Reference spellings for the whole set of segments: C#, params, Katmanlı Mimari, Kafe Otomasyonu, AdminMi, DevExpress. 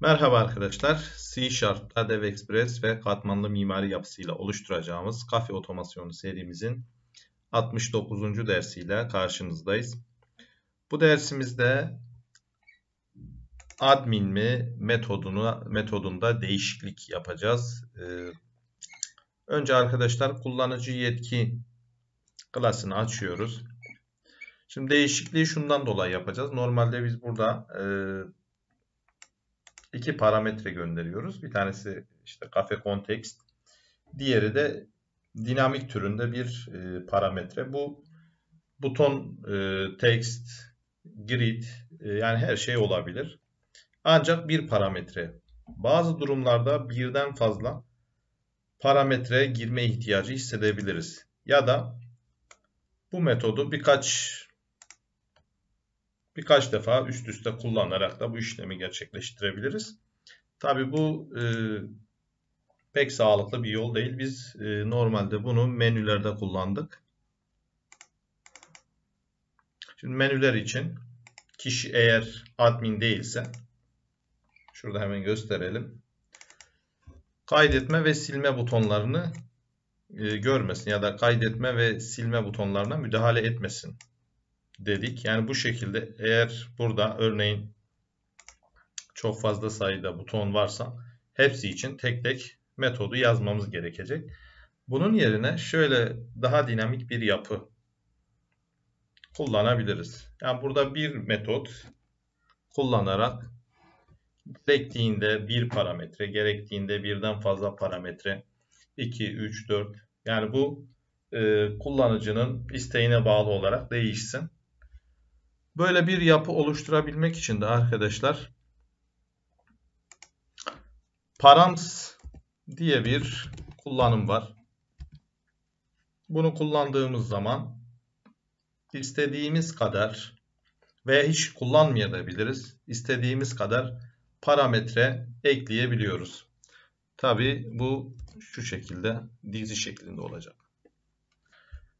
Merhaba arkadaşlar, C#, DevExpress ve katmanlı mimari yapısıyla oluşturacağımız Kafe Otomasyonu serimizin 69. dersiyle karşınızdayız. Bu dersimizde admin mi metodunda değişiklik yapacağız. Önce arkadaşlar kullanıcı yetki klasını açıyoruz. Şimdi değişikliği şundan dolayı yapacağız. Normalde biz burada iki parametre gönderiyoruz. Bir tanesi işte kafe kontekst. Diğeri de dinamik türünde bir parametre. Bu buton, text, grid yani her şey olabilir. Ancak bir parametre. Bazı durumlarda birden fazla parametre girme ihtiyacı hissedebiliriz. Ya da bu metodu birkaç defa üst üste kullanarak da bu işlemi gerçekleştirebiliriz. Tabii bu pek sağlıklı bir yol değil. Biz normalde bunu menülerde kullandık. Şimdi menüler için kişi eğer admin değilse, şurada hemen gösterelim. Kaydetme ve silme butonlarını görmesin ya da kaydetme ve silme butonlarına müdahale etmesin dedik. Yani bu şekilde eğer burada örneğin çok fazla sayıda buton varsa hepsi için tek tek metodu yazmamız gerekecek. Bunun yerine şöyle daha dinamik bir yapı kullanabiliriz. Yani burada bir metot kullanarak gerektiğinde bir parametre, gerektiğinde birden fazla parametre 2, 3, 4 yani bu kullanıcının isteğine bağlı olarak değişsin. Böyle bir yapı oluşturabilmek için de arkadaşlar params diye bir kullanım var. Bunu kullandığımız zaman istediğimiz kadar veya hiç kullanmayabiliriz. İstediğimiz kadar parametre ekleyebiliyoruz. Tabii bu şu şekilde dizi şeklinde olacak.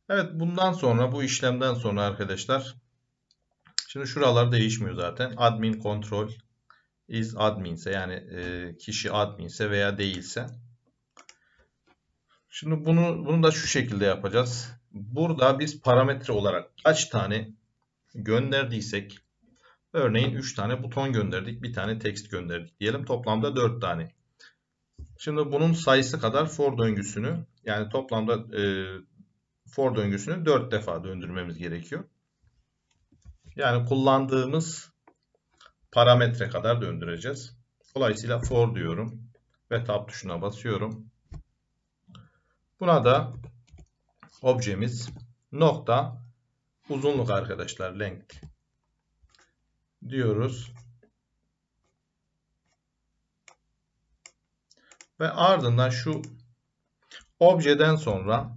Evet, bundan sonra bu işlemden sonra arkadaşlar şimdi şuralar değişmiyor zaten. Admin kontrol is admin ise yani kişi admin ise veya değilse. Şimdi bunu da şu şekilde yapacağız. Burada biz parametre olarak kaç tane gönderdiysek örneğin 3 tane buton gönderdik, bir tane text gönderdik diyelim. Toplamda 4 tane. Şimdi bunun sayısı kadar for döngüsünü yani toplamda for döngüsünü 4 defa döndürmemiz gerekiyor. Yani kullandığımız parametre kadar döndüreceğiz. Dolayısıyla for diyorum ve tab tuşuna basıyorum. Buna da objemiz nokta uzunluk arkadaşlar length diyoruz. Ve ardından şu objeden sonra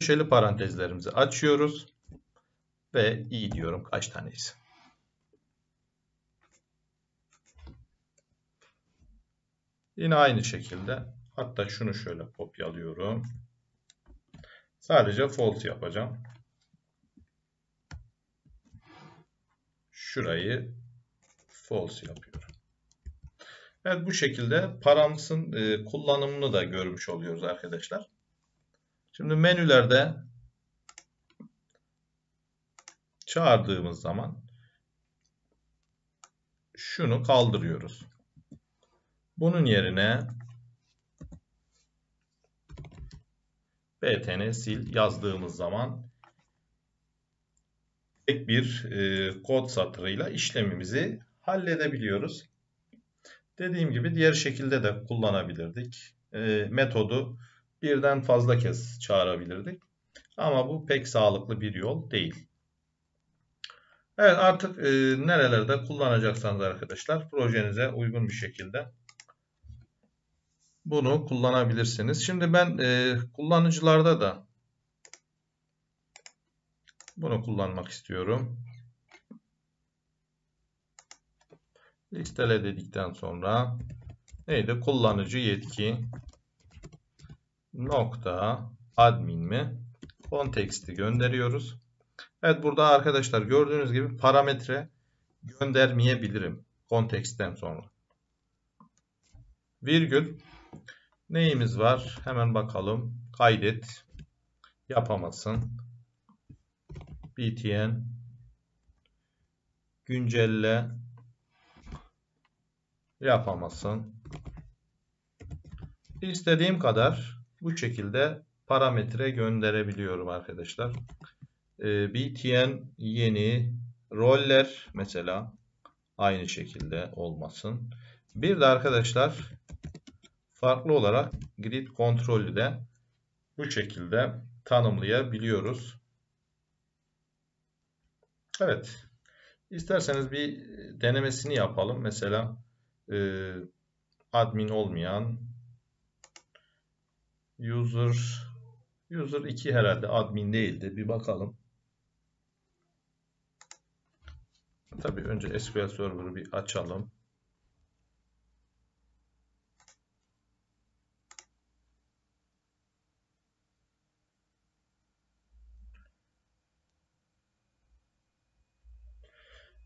köşeli parantezlerimizi açıyoruz ve i diyorum kaç taneyiz. Yine aynı şekilde hatta şunu şöyle kopyalıyorum. Sadece false yapacağım. Şurayı false yapıyorum. Evet, bu şekilde paramsın kullanımını da görmüş oluyoruz arkadaşlar. Şimdi menülerde çağırdığımız zaman şunu kaldırıyoruz. Bunun yerine btn sil yazdığımız zaman tek bir kod satırıyla işlemimizi halledebiliyoruz. Dediğim gibi diğer şekilde de kullanabilirdik. Metodu birden fazla kez çağırabilirdik. Ama bu pek sağlıklı bir yol değil. Evet, artık nerelerde kullanacaksanız arkadaşlar projenize uygun bir şekilde bunu kullanabilirsiniz. Şimdi ben kullanıcılarda da bunu kullanmak istiyorum. Listele dedikten sonra neydi? Kullanıcı yetki nokta admin mi? Konteksti gönderiyoruz. Evet, burada arkadaşlar gördüğünüz gibi parametre göndermeyebilirim konteksten sonra. Virgül. Neyimiz var? Hemen bakalım. Kaydet. Yapamazsın. Btn. Güncelle. Yapamazsın. İstediğim kadar bu şekilde parametre gönderebiliyorum arkadaşlar. Btn yeni roller mesela aynı şekilde olmasın. Bir de arkadaşlar farklı olarak grid kontrolü de bu şekilde tanımlayabiliyoruz. Evet. İsterseniz bir denemesini yapalım. Mesela admin olmayan user 2 herhalde admin değildi. Bir bakalım. Tabii önce SQL Server'ı bir açalım.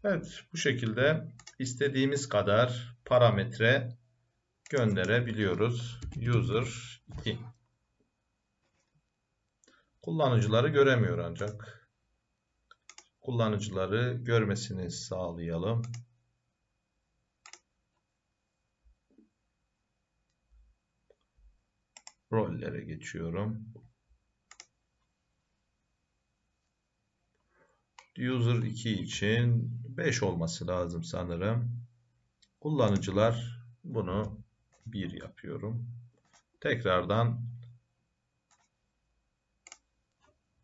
Evet, bu şekilde istediğimiz kadar parametre gönderebiliyoruz. User 2. Kullanıcıları göremiyor ancak. Kullanıcıları görmesini sağlayalım. Rollere geçiyorum. User 2 için 5 olması lazım sanırım. Kullanıcılar bunu 1 yapıyorum. Tekrardan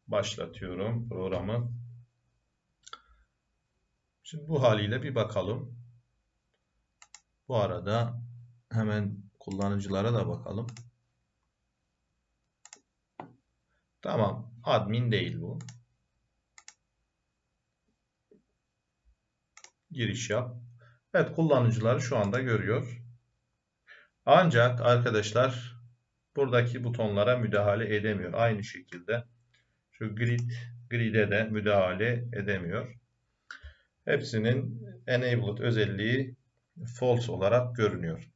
başlatıyorum programı. Şimdi bu haliyle bir bakalım. Bu arada hemen kullanıcılara da bakalım. Tamam, admin değil bu. Giriş yap. Evet, kullanıcıları şu anda görüyor. Ancak arkadaşlar buradaki butonlara müdahale edemiyor. Aynı şekilde şu grid'e de müdahale edemiyor. Hepsinin enabled özelliği false olarak görünüyor.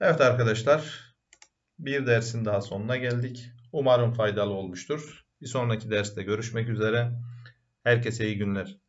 Evet arkadaşlar, bir dersin daha sonuna geldik. Umarım faydalı olmuştur. Bir sonraki derste görüşmek üzere. Herkese iyi günler.